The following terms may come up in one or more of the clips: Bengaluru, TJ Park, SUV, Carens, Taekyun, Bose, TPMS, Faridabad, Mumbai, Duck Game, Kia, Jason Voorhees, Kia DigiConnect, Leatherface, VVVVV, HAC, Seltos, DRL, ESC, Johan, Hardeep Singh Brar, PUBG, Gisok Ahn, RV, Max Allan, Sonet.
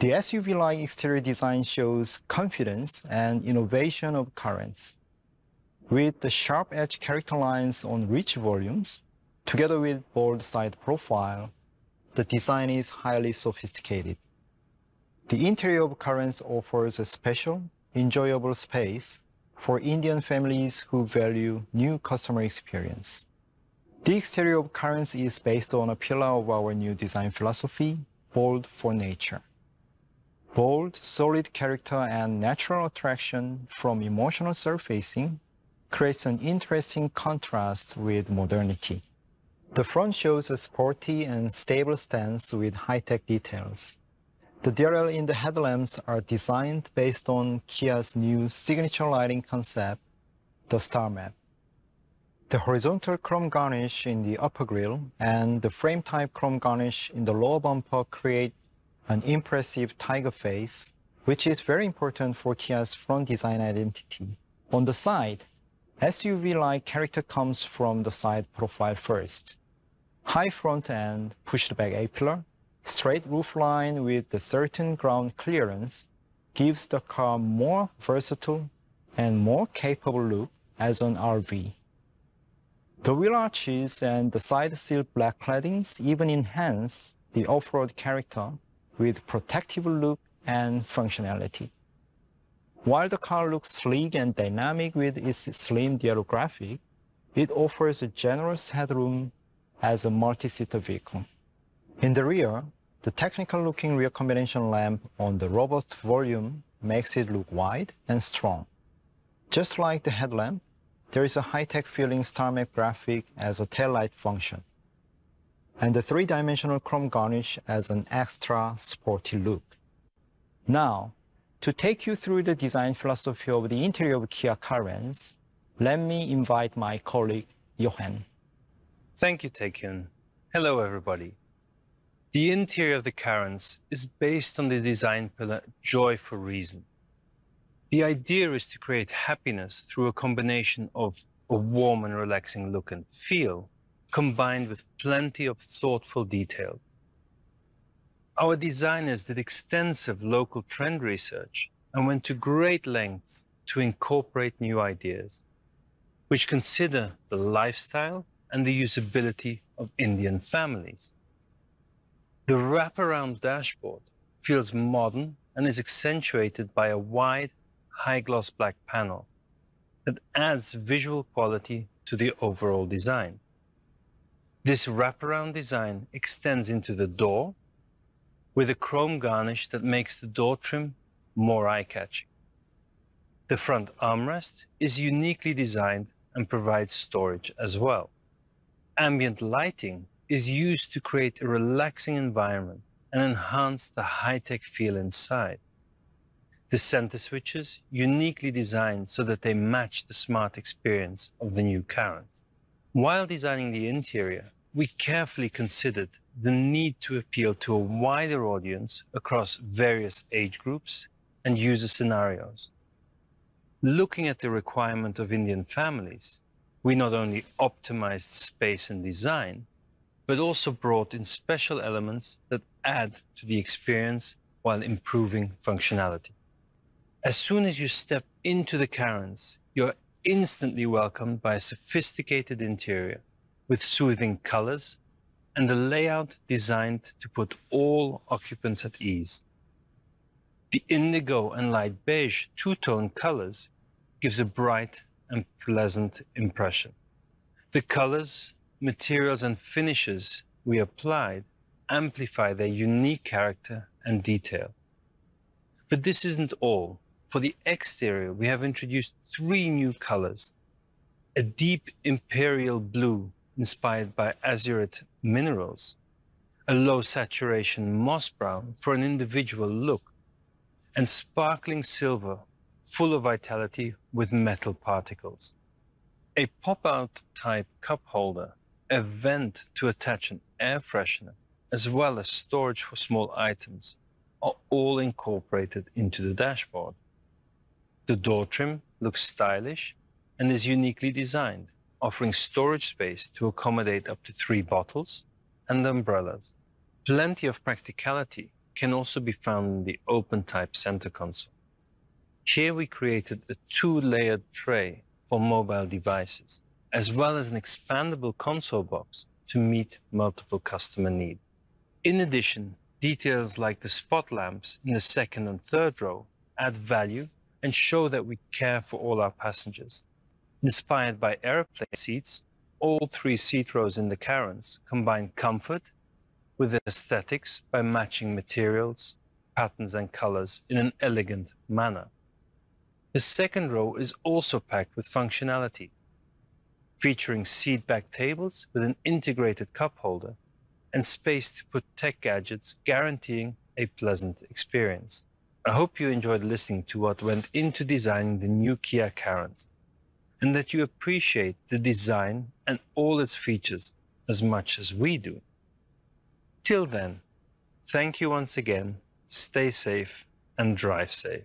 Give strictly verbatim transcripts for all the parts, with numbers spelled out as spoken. The S U V-like exterior design shows confidence and innovation of Carens. With the sharp edge character lines on rich volumes, together with bold side profile, the design is highly sophisticated. The interior of Carens offers a special, enjoyable space for Indian families who value new customer experience. The exterior of Carens is based on a pillar of our new design philosophy, bold for nature. Bold, solid character and natural attraction from emotional surfacing creates an interesting contrast with modernity. The front shows a sporty and stable stance with high-tech details. The D R L in the headlamps are designed based on Kia's new signature lighting concept, the star map. The horizontal chrome garnish in the upper grille and the frame-type chrome garnish in the lower bumper create an impressive tiger face, which is very important for Kia's front design identity. On the side, S U V-like character comes from the side profile first. High front end, pushed-back A-pillar, straight roofline with a certain ground clearance gives the car more versatile and more capable look as an R V. The wheel arches and the side sill black claddings even enhance the off-road character with protective look and functionality. While the car looks sleek and dynamic with its slim D R L graphic, it offers a generous headroom as a multi-seater vehicle. In the rear, the technical-looking rear combination lamp on the robust volume makes it look wide and strong. Just like the headlamp, there is a high-tech feeling star map graphic as a taillight function, and the three-dimensional chrome garnish as an extra sporty look. Now, to take you through the design philosophy of the interior of Kia Carens, let me invite my colleague, Johan. Thank you, Taekyun. Hello, everybody. The interior of the Carens is based on the design pillar Joy for Reason. The idea is to create happiness through a combination of a warm and relaxing look and feel, combined with plenty of thoughtful detail. Our designers did extensive local trend research and went to great lengths to incorporate new ideas, which consider the lifestyle and the usability of Indian families. The wraparound dashboard feels modern and is accentuated by a wide, high-gloss black panel that adds visual quality to the overall design. This wraparound design extends into the door, with a chrome garnish that makes the door trim more eye-catching. The front armrest is uniquely designed and provides storage as well. Ambient lighting is used to create a relaxing environment and enhance the high-tech feel inside. The center switches uniquely designed so that they match the smart experience of the new Carens. While designing the interior, we carefully considered the need to appeal to a wider audience across various age groups and user scenarios. Looking at the requirement of Indian families, we not only optimized space and design, but also brought in special elements that add to the experience while improving functionality. As soon as you step into the Carens, you're instantly welcomed by a sophisticated interior with soothing colors, and a layout designed to put all occupants at ease. The indigo and light beige two-tone colors gives a bright and pleasant impression. The colors, materials, and finishes we applied amplify their unique character and detail. But this isn't all. For the exterior, we have introduced three new colors: a deep imperial blue inspired by azurite minerals, a low saturation moss brown for an individual look, and sparkling silver full of vitality with metal particles. A pop-out type cup holder, a vent to attach an air freshener, as well as storage for small items, are all incorporated into the dashboard. The door trim looks stylish and is uniquely designed, offering storage space to accommodate up to three bottles and umbrellas. Plenty of practicality can also be found in the open-type center console. Here we created a two-layered tray for mobile devices, as well as an expandable console box to meet multiple customer needs. In addition, details like the spot lamps in the second and third row add value and show that we care for all our passengers. Inspired by airplane seats, all three seat rows in the Carens combine comfort with aesthetics by matching materials, patterns and colors in an elegant manner. The second row is also packed with functionality, featuring seat-back tables with an integrated cup holder and space to put tech gadgets, guaranteeing a pleasant experience. I hope you enjoyed listening to what went into designing the new Kia Carens, and that you appreciate the design and all its features as much as we do. Till then, thank you once again, stay safe and drive safe.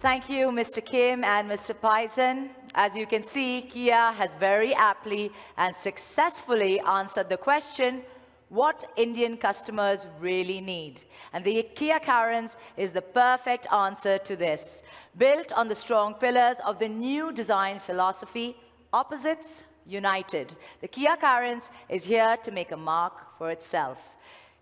Thank you, Mister Kim and Mister Pison. As you can see, Kia has very aptly and successfully answered the question, what Indian customers really need. And the Kia Carens is the perfect answer to this. Built on the strong pillars of the new design philosophy, opposites united. The Kia Carens is here to make a mark for itself.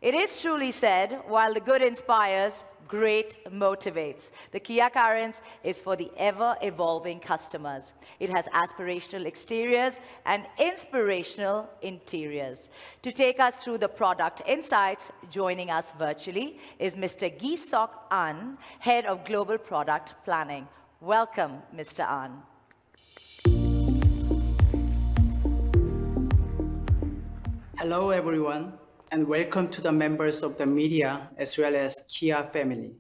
It is truly said, while the good inspires, great motivates. The Kia Carens is for the ever-evolving customers. It has aspirational exteriors and inspirational interiors. To take us through the product insights, joining us virtually is Mister Gisok Ahn, Head of Global Product Planning. Welcome, Mister Ahn. Hello, everyone, and welcome to the members of the media as well as Kia family.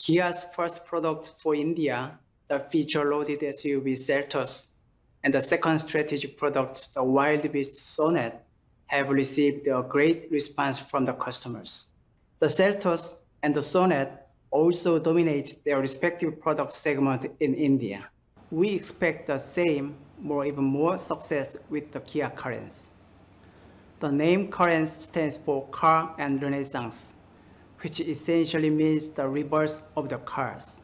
Kia's first product for India, the feature-loaded S U V Seltos, and the second strategic product, the wild beast Sonet, have received a great response from the customers. The Seltos and the Sonet also dominate their respective product segment in India. We expect the same, more even more success with the Kia Carens. The name Carens stands for car and renaissance, which essentially means the rebirth of the cars.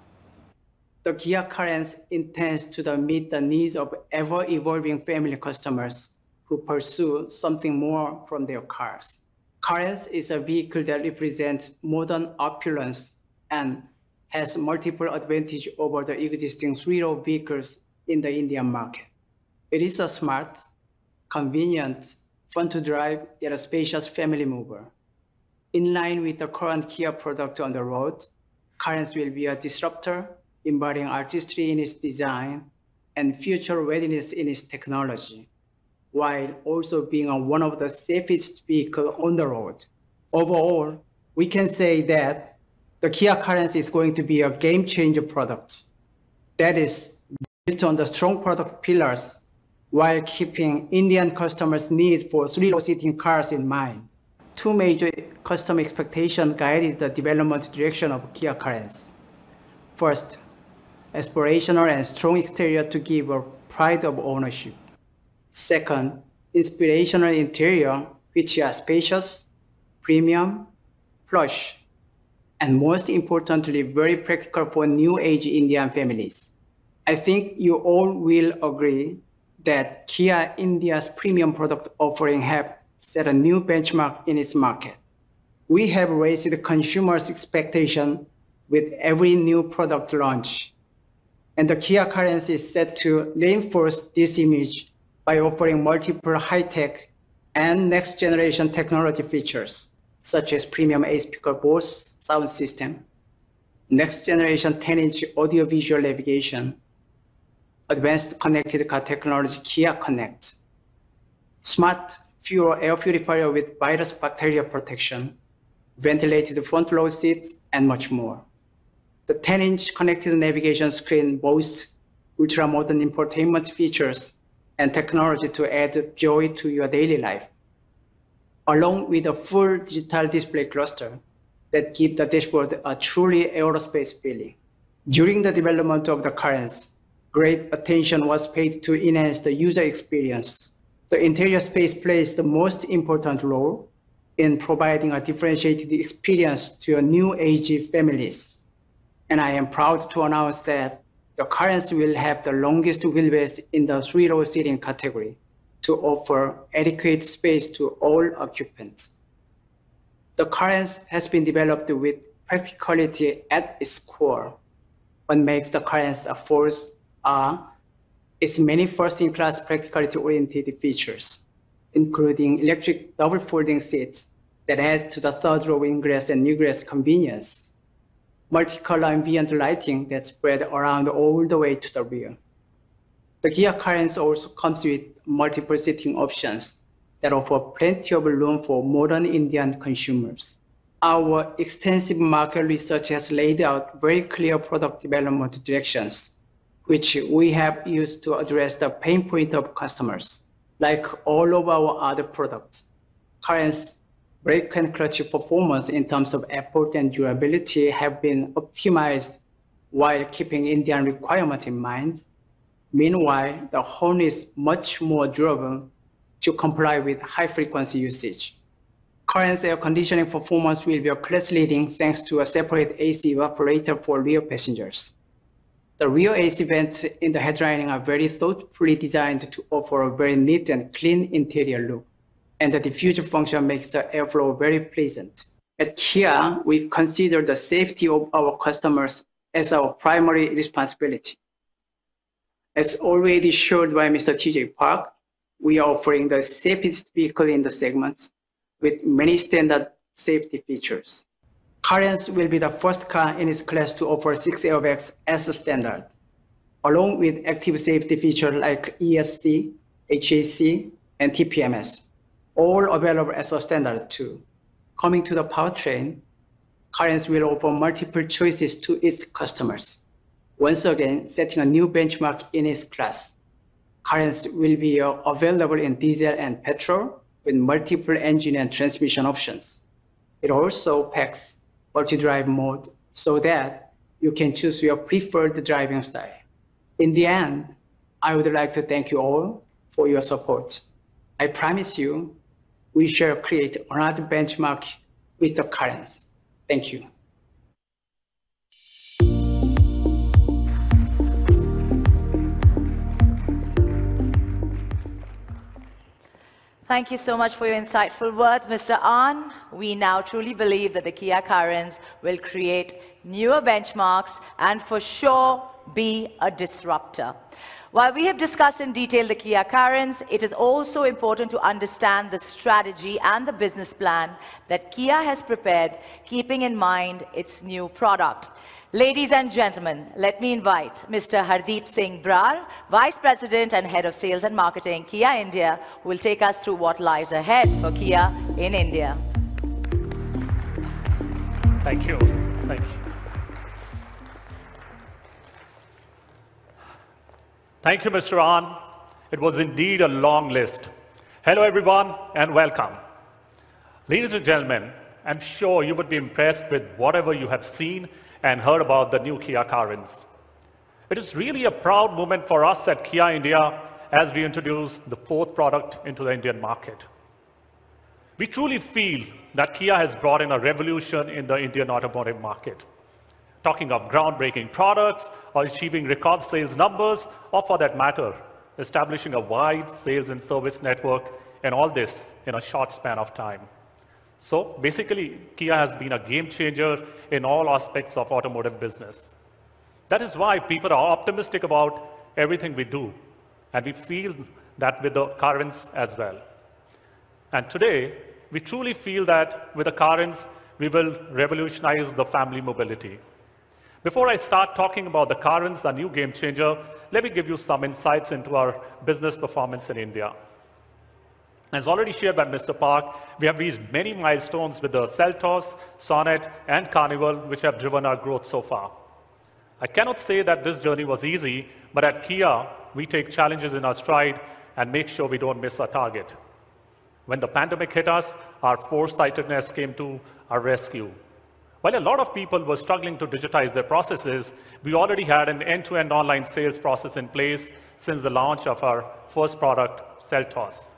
The Kia Carens intends to meet the needs of ever-evolving family customers who pursue something more from their cars. Carens is a vehicle that represents modern opulence and has multiple advantages over the existing three-row vehicles in the Indian market. It is a smart, convenient, fun to drive, yet a spacious family mover. In line with the current Kia product on the road, Carens will be a disruptor, embodying artistry in its design and future readiness in its technology, while also being a, one of the safest vehicles on the road. Overall, we can say that the Kia Carens is going to be a game-changer product that is built on the strong product pillars while keeping Indian customers' need for three-row seating cars in mind. Two major customer expectations guided the development direction of Kia Carens. First, aspirational and strong exterior to give a pride of ownership. Second, inspirational interior, which are spacious, premium, plush, and most importantly, very practical for new-age Indian families. I think you all will agree that Kia India's premium product offering have set a new benchmark in its market. We have raised the consumers' expectation with every new product launch, and the Kia Carens is set to reinforce this image by offering multiple high-tech and next-generation technology features, such as premium eight-speaker Bose sound system, next-generation ten-inch audio-visual navigation, advanced connected car technology Kia Connect, smart fuel air purifier with virus bacteria protection, ventilated front row seats, and much more. The ten-inch connected navigation screen boasts ultra-modern infotainment features and technology to add joy to your daily life, along with a full digital display cluster that gives the dashboard a truly aerospace feeling. During the development of the Carens, great attention was paid to enhance the user experience. The interior space plays the most important role in providing a differentiated experience to a new age families. And I am proud to announce that the Carens will have the longest wheelbase in the three-row seating category to offer adequate space to all occupants. The Carens has been developed with practicality at its core. What makes the Carens a force are its many first-in-class practicality-oriented features, including electric double-folding seats that add to the third-row ingress and egress convenience, multicolor ambient lighting that spread around all the way to the rear. The Kia Carens also comes with multiple seating options that offer plenty of room for modern Indian consumers. Our extensive market research has laid out very clear product development directions, which we have used to address the pain point of customers. Like all of our other products, Carens' brake and clutch performance in terms of effort and durability have been optimized while keeping Indian requirements in mind. Meanwhile, the horn is much more durable to comply with high-frequency usage. Carens' air conditioning performance will be a class-leading thanks to a separate A C evaporator for rear passengers. The rear A C vents in the headlining are very thoughtfully designed to offer a very neat and clean interior look, and the diffusion function makes the airflow very pleasant. At Kia, we consider the safety of our customers as our primary responsibility. As already showed by Mister T J Park, we are offering the safest vehicle in the segment with many standard safety features. Carens will be the first car in its class to offer six airbags as a standard, along with active safety features like E S C, H A C, and T P M S, all available as a standard too. Coming to the powertrain, Carens will offer multiple choices to its customers, once again setting a new benchmark in its class. Carens will be available in diesel and petrol, with multiple engine and transmission options. It also packs multi-drive mode so that you can choose your preferred driving style. In the end, I would like to thank you all for your support. I promise you, we shall create another benchmark with the Carens. Thank you. Thank you so much for your insightful words, Mister Ahn. We now truly believe that the Kia Carens will create newer benchmarks and for sure be a disruptor. While we have discussed in detail the Kia Carens, it is also important to understand the strategy and the business plan that Kia has prepared, keeping in mind its new product. Ladies and gentlemen, let me invite Mister Hardeep Singh Brar, Vice President and Head of Sales and Marketing, Kia India, who will take us through what lies ahead for Kia in India. Thank you. Thank you. Thank you, Mister Ahn. It was indeed a long list. Hello, everyone, and welcome. Ladies and gentlemen, I'm sure you would be impressed with whatever you have seen and heard about the new Kia Carens. It is really a proud moment for us at Kia India as we introduce the fourth product into the Indian market. We truly feel that Kia has brought in a revolution in the Indian automotive market. Talking of groundbreaking products or achieving record sales numbers, or for that matter, establishing a wide sales and service network, and all this in a short span of time. So basically, Kia has been a game changer in all aspects of automotive business. That is why people are optimistic about everything we do, and we feel that with the Carens as well. And today, we truly feel that with the Carens, we will revolutionize the family mobility. Before I start talking about the Carens, a new game changer, let me give you some insights into our business performance in India. As already shared by Mister Park, we have reached many milestones with the Seltos, Sonet, and Carnival, which have driven our growth so far. I cannot say that this journey was easy, but at Kia, we take challenges in our stride and make sure we don't miss our target. When the pandemic hit us, our foresightedness came to our rescue. While a lot of people were struggling to digitize their processes, we already had an end-to-end online sales process in place since the launch of our first product, Seltos.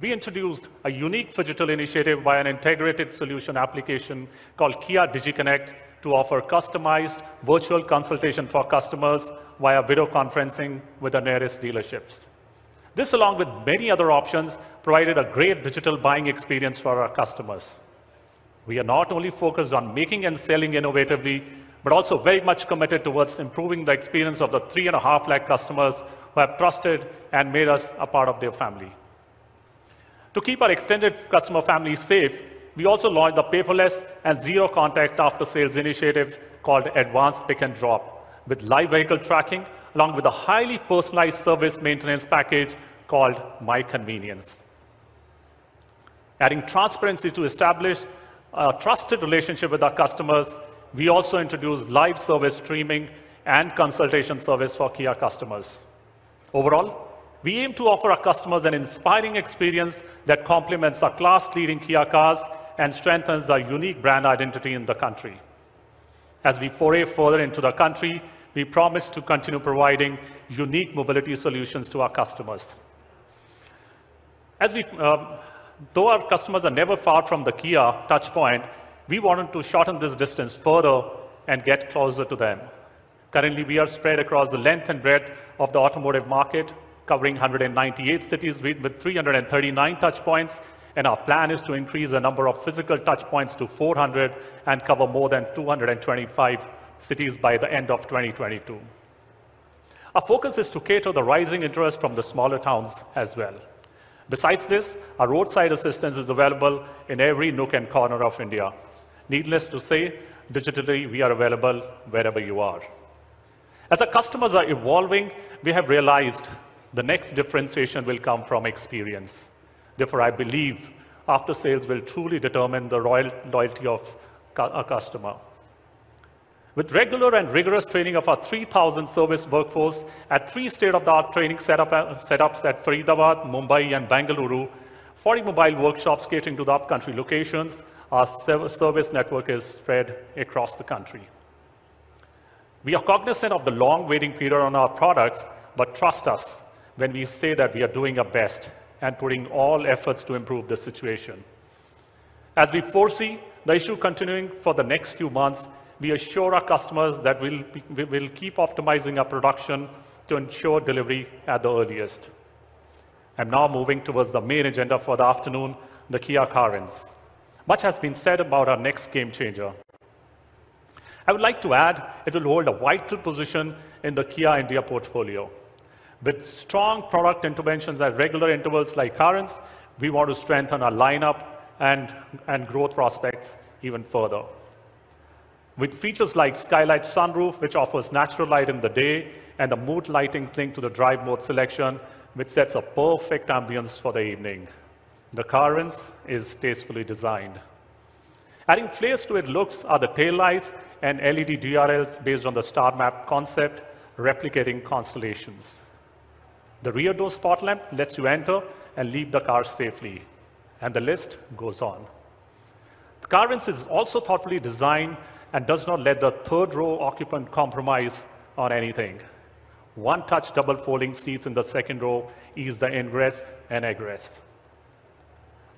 We introduced a unique phygital initiative by an integrated solution application called Kia DigiConnect to offer customized virtual consultation for customers via video conferencing with the nearest dealerships. This, along with many other options, provided a great digital buying experience for our customers. We are not only focused on making and selling innovatively, but also very much committed towards improving the experience of the three and a half lakh customers who have trusted and made us a part of their family. To keep our extended customer family safe, we also launched the paperless and zero contact after sales initiative called Advanced Pick and Drop, with live vehicle tracking, along with a highly personalized service maintenance package called My Convenience. Adding transparency to establish a trusted relationship with our customers, we also introduced live service streaming and consultation service for Kia customers. Overall, we aim to offer our customers an inspiring experience that complements our class-leading Kia cars and strengthens our unique brand identity in the country. As we foray further into the country, we promise to continue providing unique mobility solutions to our customers. As we, uh, though our customers are never far from the Kia touchpoint, we wanted to shorten this distance further and get closer to them. Currently, we are spread across the length and breadth of the automotive market, covering one hundred ninety-eight cities with three hundred thirty-nine touchpoints, and our plan is to increase the number of physical touchpoints to four hundred and cover more than two hundred twenty-five cities by the end of twenty twenty-two. Our focus is to cater the rising interest from the smaller towns as well. Besides this, our roadside assistance is available in every nook and corner of India. Needless to say, digitally, we are available wherever you are. As our customers are evolving, we have realized the next differentiation will come from experience. Therefore, I believe after sales will truly determine the royal loyalty of a customer. With regular and rigorous training of our three thousand service workforce at three state-of-the-art training setup, setups at Faridabad, Mumbai, and Bengaluru, forty mobile workshops catering to the upcountry locations, our service network is spread across the country. We are cognizant of the long waiting period on our products, but trust us when we say that we are doing our best and putting all efforts to improve the situation. As we foresee the issue continuing for the next few months, we assure our customers that we'll, we will keep optimizing our production to ensure delivery at the earliest. I'm now moving towards the main agenda for the afternoon, the Kia Carens. Much has been said about our next game changer. I would like to add, it will hold a vital position in the Kia India portfolio. With strong product interventions at regular intervals like Carens, we want to strengthen our lineup and, and growth prospects even further. With features like Skylight Sunroof, which offers natural light in the day, and the mood lighting linked to the drive mode selection, which sets a perfect ambience for the evening. The Carens is tastefully designed. Adding flares to its looks are the taillights and L E D D R Ls based on the star map concept, replicating constellations. The rear door spot lamp lets you enter and leave the car safely. And the list goes on. The Carens is also thoughtfully designed and does not let the third row occupant compromise on anything. One-touch double folding seats in the second row ease the ingress and egress.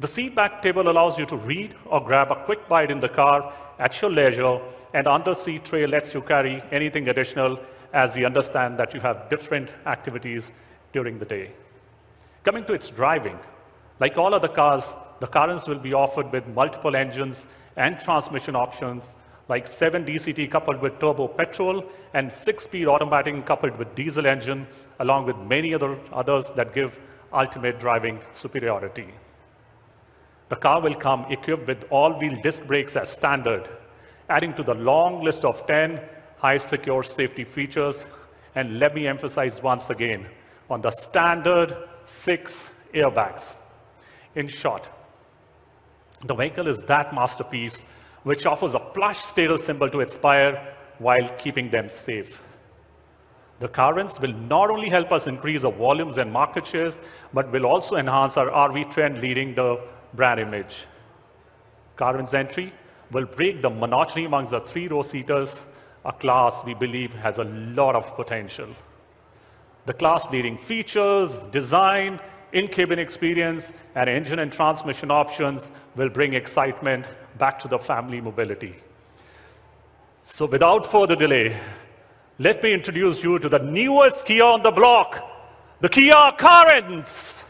The seat-back table allows you to read or grab a quick bite in the car at your leisure, and under-seat tray lets you carry anything additional, as we understand that you have different activities during the day. Coming to its driving, like all other cars, the Carens will be offered with multiple engines and transmission options, like seven D C T coupled with turbo petrol and six-speed automatic coupled with diesel engine, along with many other others that give ultimate driving superiority. The car will come equipped with all-wheel disc brakes as standard, adding to the long list of ten high-secure safety features. And let me emphasize once again, on the standard six airbags. In short, the vehicle is that masterpiece which offers a plush status symbol to inspire while keeping them safe. The Carens will not only help us increase our volumes and market shares, but will also enhance our R V trend leading the brand image. Carens entry will break the monotony amongst the three-row seaters, a class we believe has a lot of potential. The class-leading features, design, in-cabin experience, and engine and transmission options will bring excitement back to the family mobility. So without further delay, let me introduce you to the newest Kia on the block, the Kia Carens.